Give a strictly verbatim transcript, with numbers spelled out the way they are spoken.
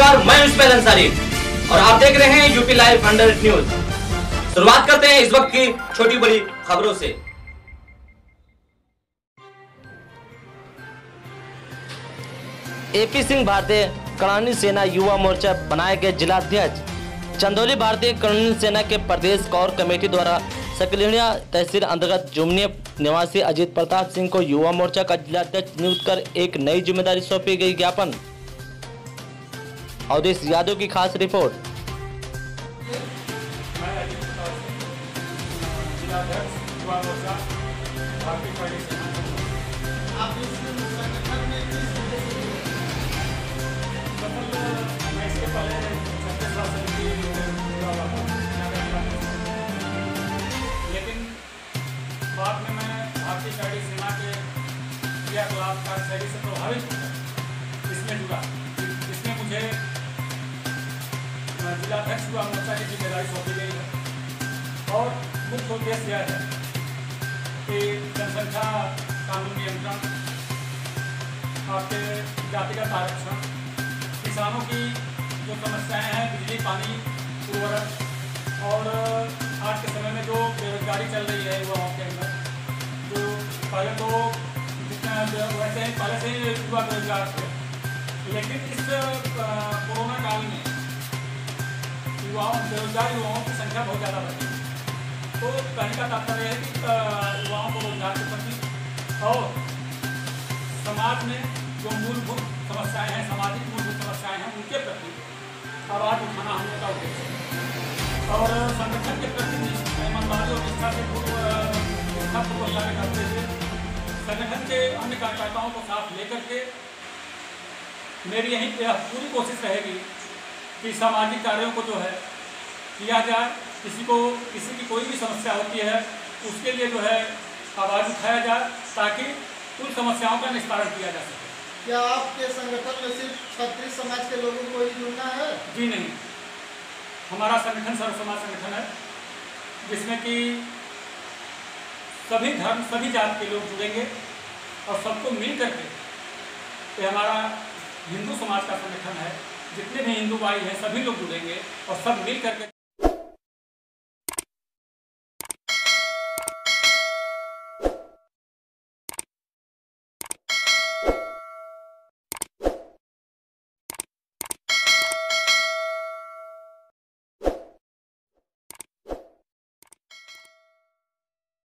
नमस्कार, मैं मुश्किल अंसारी और आप देख रहे हैं यूपी लाइव हंड्रेड न्यूज। शुरुआत करते हैं इस वक्त की छोटी बड़ी खबरों से। ए पी सिंह भारतीय करणी सेना युवा मोर्चा बनाए गए जिलाध्यक्ष। चंदौली भारतीय करणी सेना के प्रदेश कोर कमेटी द्वारा सकलनिया तहसील अंतर्गत जुम्निया निवासी अजीत प्रताप सिंह को युवा मोर्चा का जिलाध्यक्ष नियुक्त कर एक नई जिम्मेदारी सौंपी गई। ज्ञापन और इस यादव की खास रिपोर्ट। मैं अजीत प्रताप सिंह जिलाध्यक्ष युवा मोर्चा भारतीय करणी सेना। आप इस संगठन में किस मैं इसके पहले छत्तीस साल से भी जुड़ा हुआ था, लेकिन बाद में मैं भारतीय करणी सेना के क्रियाकलाप का शैली से प्रभावित होकर इसमें जुड़ा। इसमें मुझे जिलाध्यक्ष युवा मोर्चा की जिम्मेदारी सौंपी गई है और मुख्य उद्देश्य यह है कि जनसंख्या कानून नियंत्रण, आपके जातिगत आरक्षण, किसानों की जो समस्याएं हैं, बिजली, पानी, उर्वरक और आज के समय में जो बेरोजगारी चल रही है युवाओं के अंदर, जो पहले तो जितना वैसे ही पहले से ही युवा बेरोजगार थे, लेकिन इस कोरोना काल में युवाओं बेरोजगार युवाओं की संख्या बहुत ज़्यादा बढ़ी। तो कहने का तात्पर्य है कि युवाओं को रोजगार के प्रति और समाज में जो मूलभूत समस्याएं हैं, सामाजिक मूलभूत समस्याएं हैं, उनके प्रति आवाज़ उठाना हम लोग का उद्देश्य है। और संगठन के प्रति ईमानदारी और निष्ठा से निष्ठा को बनाए रखते हुए संगठन के अन्य कार्यकर्ताओं को साथ लेकर के मेरी यही पूरी कोशिश रहेगी कि सामाजिक कार्यों को जो है किया जाए। किसी को किसी की कोई भी समस्या होती है उसके लिए जो है आवाज़ उठाया जाए ताकि उन समस्याओं का निस्तारण किया जा सके। क्या आपके संगठन में सिर्फ क्षत्रिय समाज के लोगों को ही जुड़ना है? जी नहीं, हमारा संगठन सर्व समाज संगठन है जिसमें कि सभी धर्म सभी जाति के लोग जुड़ेंगे और सबको मिल करके हमारा हिंदू समाज का संगठन है। जितने भी हिंदू भाई हैं सभी लोग जुड़ेंगे और सब मिल करके